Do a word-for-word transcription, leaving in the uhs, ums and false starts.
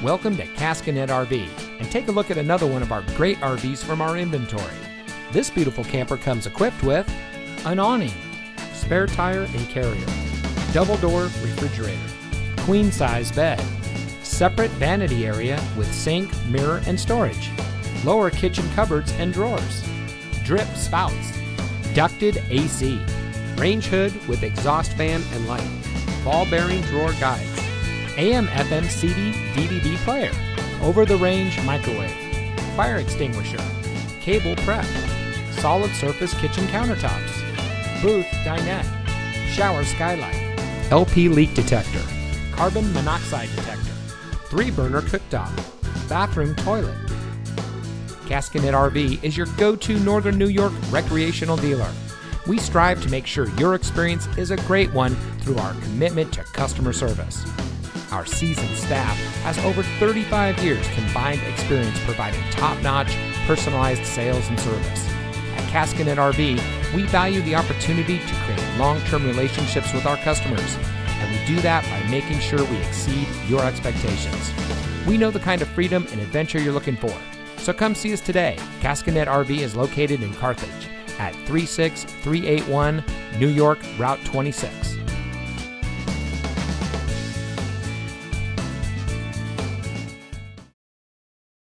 Welcome to Caskinette R V, and take a look at another one of our great R Vs from our inventory. This beautiful camper comes equipped with an awning, spare tire and carrier, double door refrigerator, queen size bed, separate vanity area with sink, mirror and storage, lower kitchen cupboards and drawers, drip spouts, ducted A C, range hood with exhaust fan and light, ball bearing drawer guides, A M F M C D D V D player, over-the-range microwave, fire extinguisher, cable prep, solid surface kitchen countertops, booth dinette, shower skylight, L P leak detector, carbon monoxide detector, three-burner cooktop, bathroom toilet. Caskinette R V is your go-to Northern New York recreational dealer. We strive to make sure your experience is a great one through our commitment to customer service. Our seasoned staff has over thirty-five years combined experience providing top-notch, personalized sales and service. At Caskinette R V, we value the opportunity to create long-term relationships with our customers, and we do that by making sure we exceed your expectations. We know the kind of freedom and adventure you're looking for, so come see us today. Caskinette R V is located in Carthage at three six three eight one New York Route twenty-six.